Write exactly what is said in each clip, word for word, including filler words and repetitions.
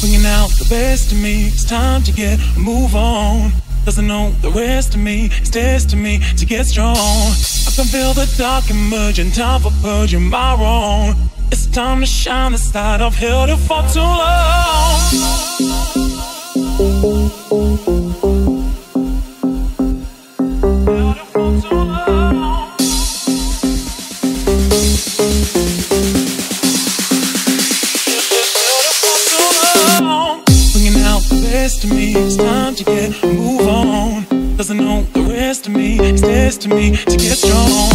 bringing out the best of me. It's time to get a move on. Doesn't know the rest of me. It's testing me to get strong. I can feel the dark emerging. Time for purging my wrong. It's time to shine this light. I've held it for too long. Held it for too long. To me, it's time to get move on. Doesn't know the rest of me. It's testing me to get strong.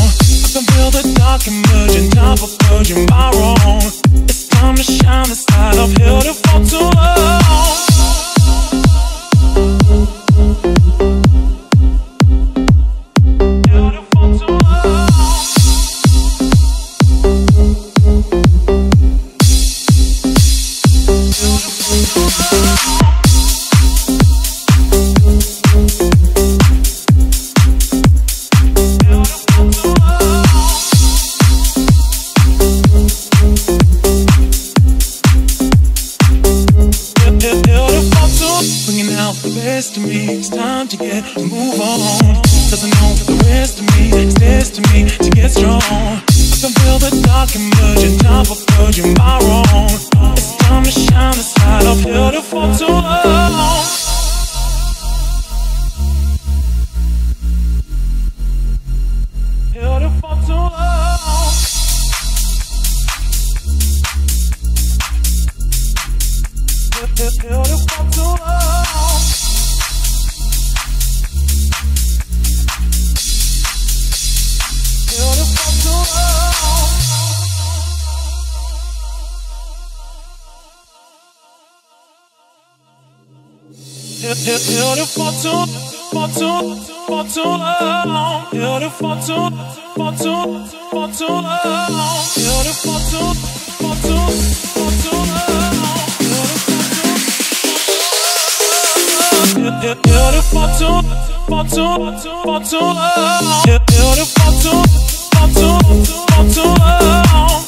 I can feel the dark emerging. Time for purging my wrong. It's time to shine this light. I've held it for too long.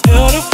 Beautiful,